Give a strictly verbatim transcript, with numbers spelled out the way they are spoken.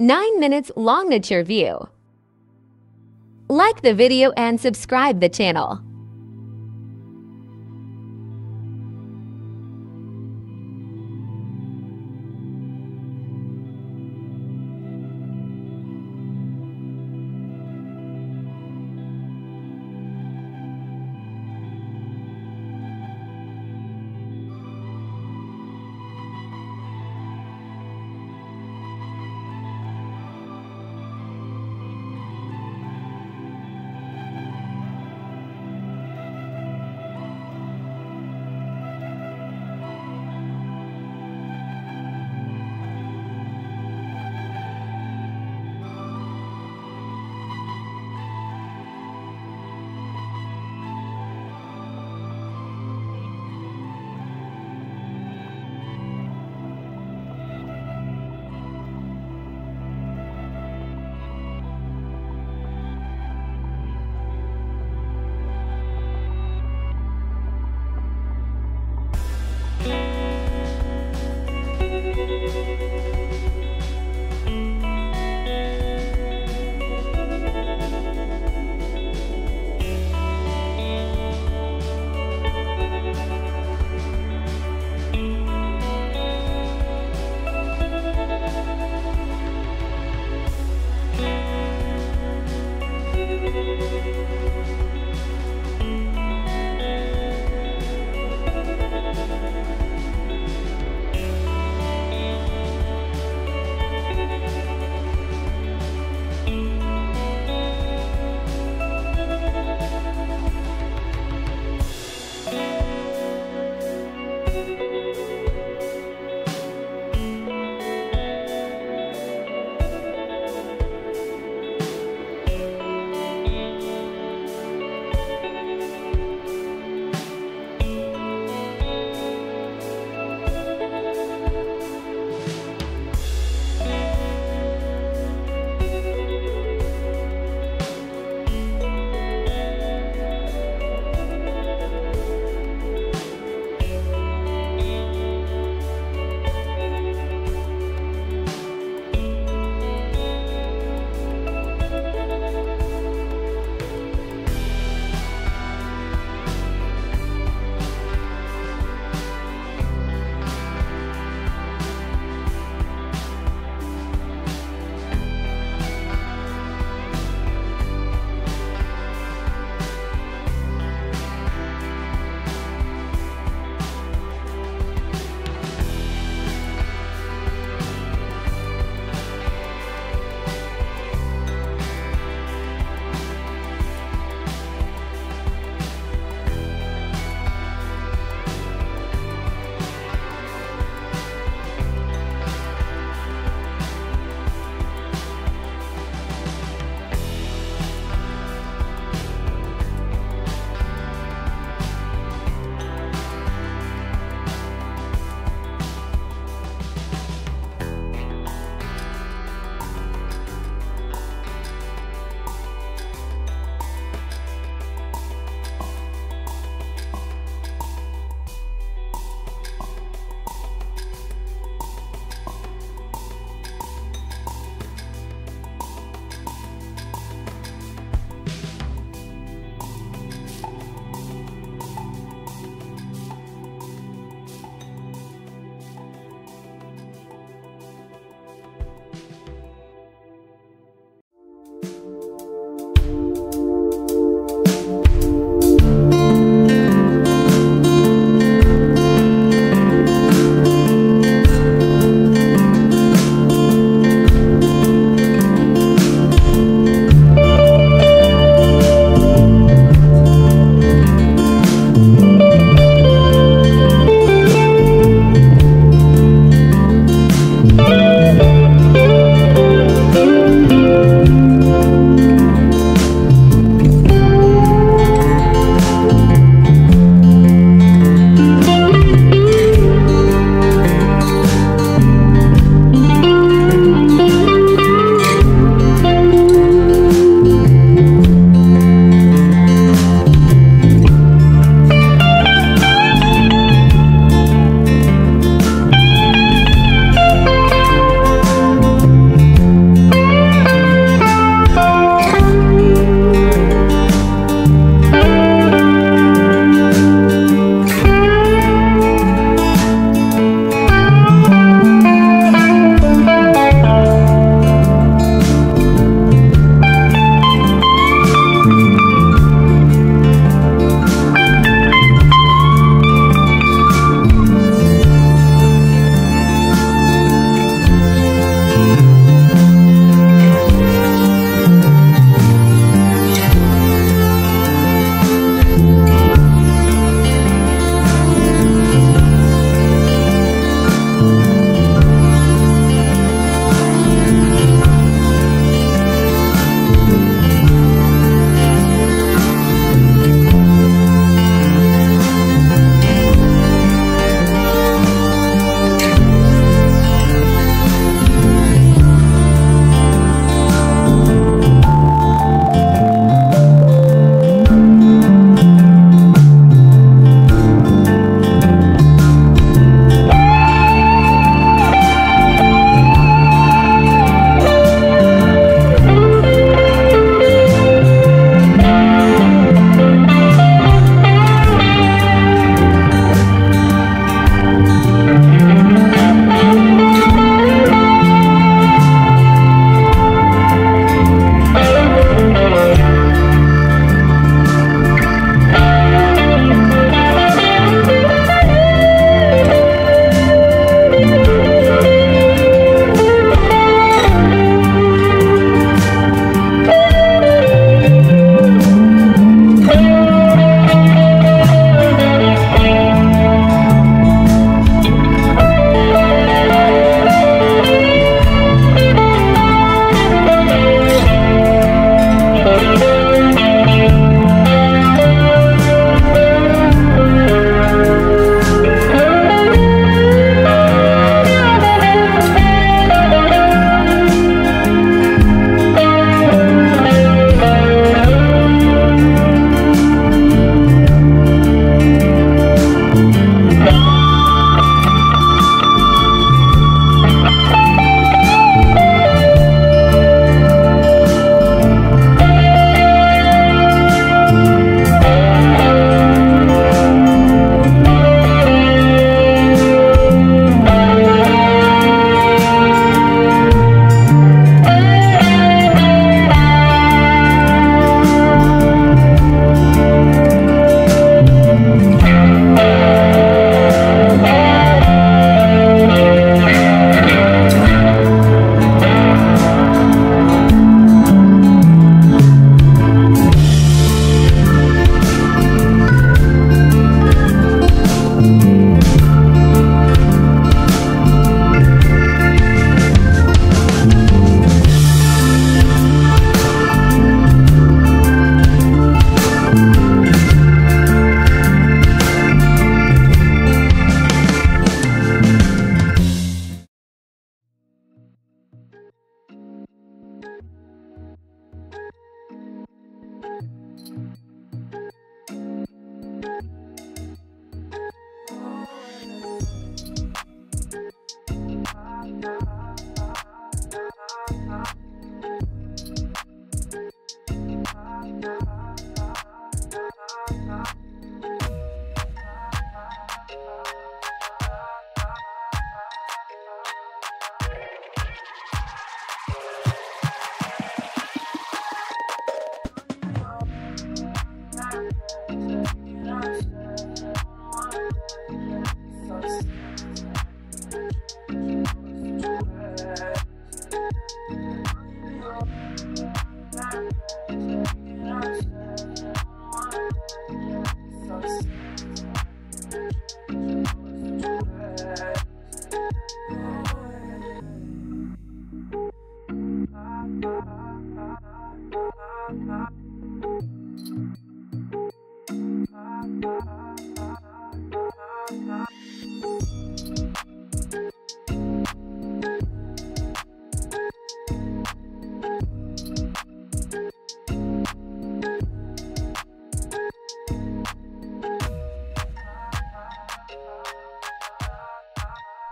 nine minutes long Nature View. Like the video and subscribe the channel.